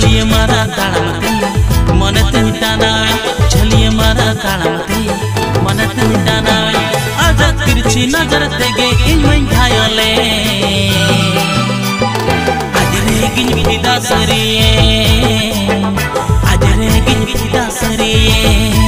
झलिए मारा ताड़मती मन तुम दाना झलिए मारा ताड़मती मन तुम दाना आजा तिरछी नजर देगे इनमें घायले आज रेगिन विदा सरिए आज रेगिन विदा सरिए।